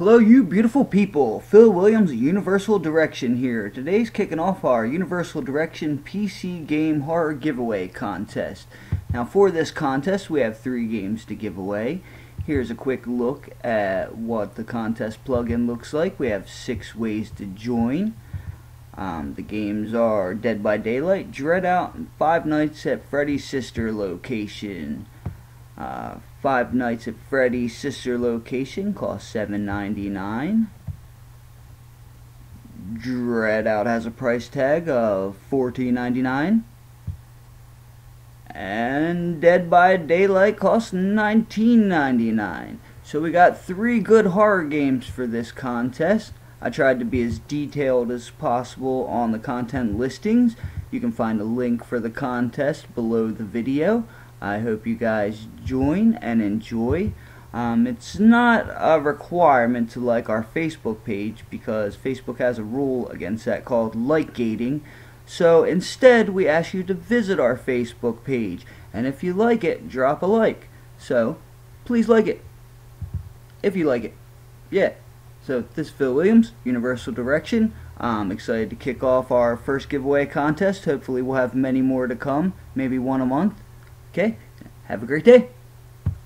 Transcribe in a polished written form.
Hello you beautiful people, Phil Williams, Universal Direction here. Today's kicking off our Universal Direction PC Game Horror Giveaway Contest. Now for this contest we have 3 games to give away. Here's a quick look at what the contest plugin looks like. We have 6 ways to join. The games are Dead by Daylight, DreadOut, and Five Nights at Freddy's Sister Location. Five Nights at Freddy's Sister Location costs $7.99. DreadOut has a price tag of $14.99. And Dead by Daylight costs $19.99. So we got 3 good horror games for this contest. I tried to be as detailed as possible on the content listings. You can find a link for the contest below the video. I hope you guys join and enjoy. It's not a requirement to like our Facebook page because Facebook has a rule against that called like gating. So instead we ask you to visit our Facebook page, and if you like it, drop a like. So please like it. If you like it. Yeah. So this is Phil Williams, Universal Direction. I'm excited to kick off our first giveaway contest. Hopefully we'll have many more to come, maybe one a month. Okay, have a great day.